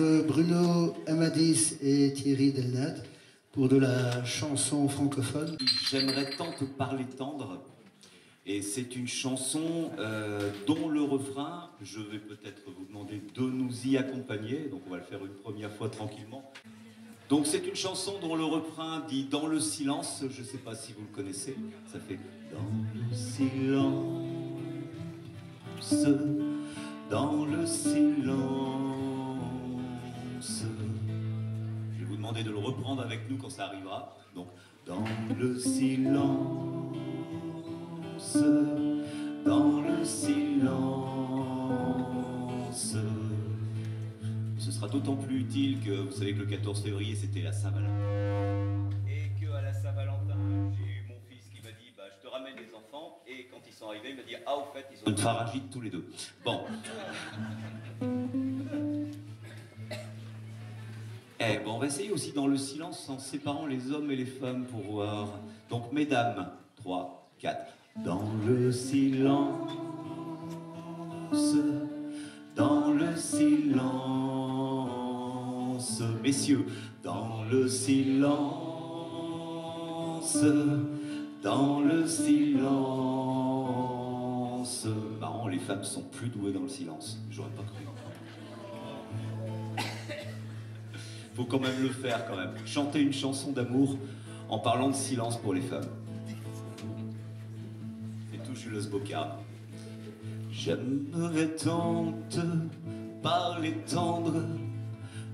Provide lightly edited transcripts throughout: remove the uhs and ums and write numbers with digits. entre Bruno Amadis et Thierry Delnatte pour de la chanson francophone. J'aimerais tant te parler tendre. Et c'est une chanson dont le refrain, je vais peut-être vous demander de nous y accompagner. Donc on va le faire une première fois tranquillement. Donc c'est une chanson dont le refrain dit « Dans le silence ». Je ne sais pas si vous le connaissez. Ça fait « dans le silence ». Je vais vous demander de le reprendre avec nous quand ça arrivera. Donc « Dans le silence, dans le silence ». Ce sera d'autant plus utile que vous savez que le 14 février c'était la Saint-Valentin. Et qu'à la Saint-Valentin, j'ai eu mon fils qui m'a dit bah, je te ramène les enfants. Et quand ils sont arrivés, il m'a dit ah, au fait, ils ont une pharangite tous les deux. Bon. Eh ben, on va essayer aussi dans le silence en séparant les hommes et les femmes pour voir. Donc, mesdames, 3, 4. Dans le silence, dans le silence. Messieurs, dans le silence... Marrant, les femmes sont plus douées dans le silence. J'aurais pas cru. Faut quand même le faire, quand même. Chanter une chanson d'amour en parlant de silence pour les femmes. Et tout Julos Beaucarne. J'aimerais tant te parler tendre,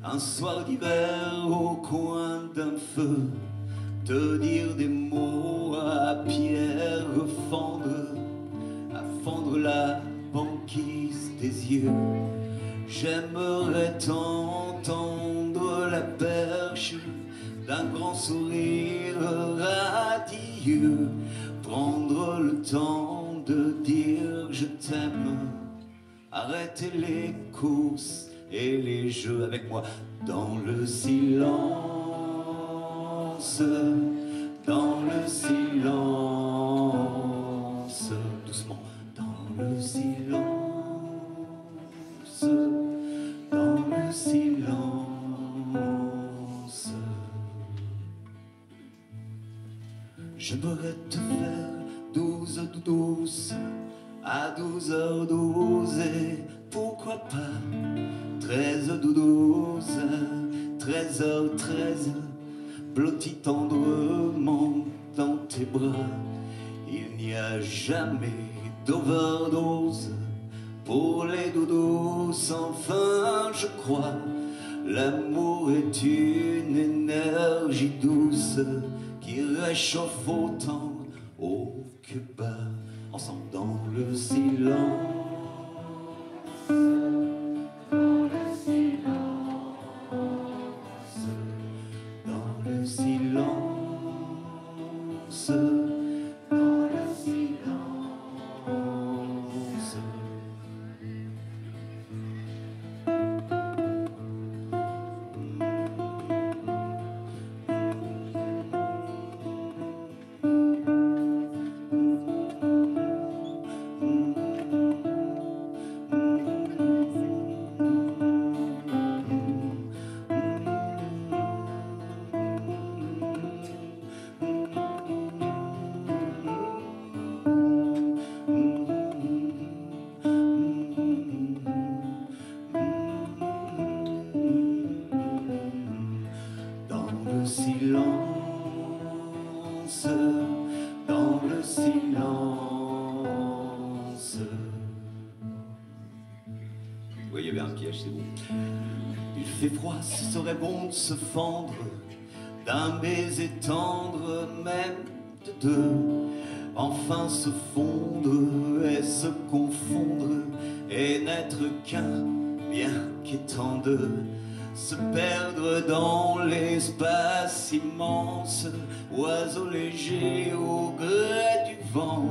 un soir d'hiver au coin d'un feu, te dire des mots à pierre fendre, à fendre la banquise des yeux. J'aimerais tant tendre la perche d'un grand sourire radieux, prendre le temps de dire je t'aime, arrêter les courses et les jeux avec moi. Dans le silence, doucement, dans le silence, j'aimerais te faire 12 douces à 12h12 et pourquoi pas 13h12, 13h13, blotti tendrement dans tes bras. Il n'y a jamais d'overdose pour les doudous sans fin, je crois. L'amour est une énergie douce qui réchauffe autant haut que bas. Ensemble dans le silence. Dans le silence. Dans le silence. Oui, il y avait un piège, c'est bon. Il fait froid, ce serait bon de se fendre d'un baiser tendre, même de deux. Enfin se fondre et se confondre et n'être qu'un, bien qu'étant deux. Se perdre dans l'espace immense, oiseau léger au gré du vent,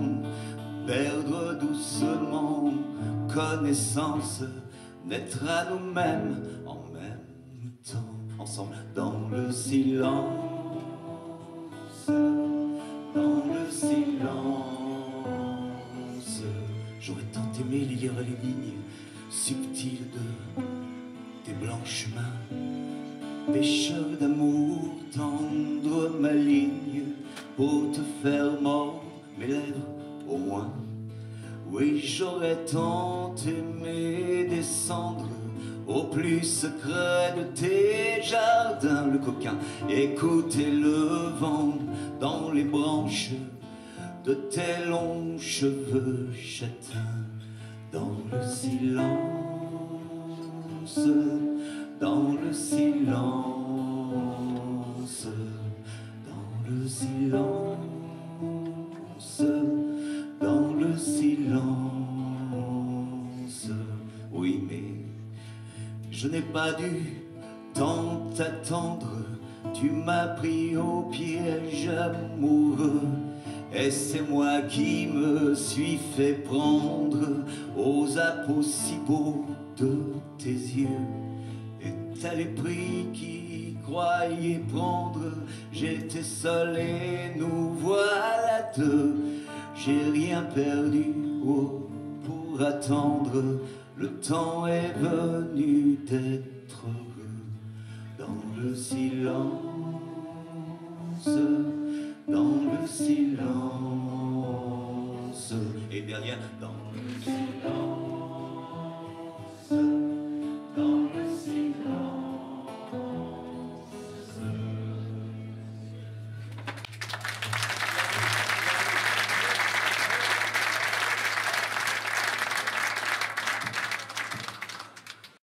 perdre doucement connaissance, n'être à nous-mêmes en même temps, ensemble dans le silence, dans le silence. J'aurais tant aimé lire les lignes subtiles de tes blancs chemins, pêcheur d'amour, tendre ma ligne, pour te faire mordre mes lèvres au moins. Oui, j'aurais tant aimé descendre au plus secret de tes jardins, le coquin, écouter le vent dans les branches de tes longs cheveux châtains. Dans le silence, dans le silence. Oui, mais je n'ai pas dû tant t'attendre. Tu m'as pris au piège amoureux, et c'est moi qui me suis fait prendre aux apôts si beaux de tes yeux. Et t'as les prix qui croyaient prendre. J'étais seul et nous voilà deux. J'ai rien perdu, oh, pour attendre. Le temps est venu d'être heureux. Dans le silence, dans le silence. Et derrière, dans le silence.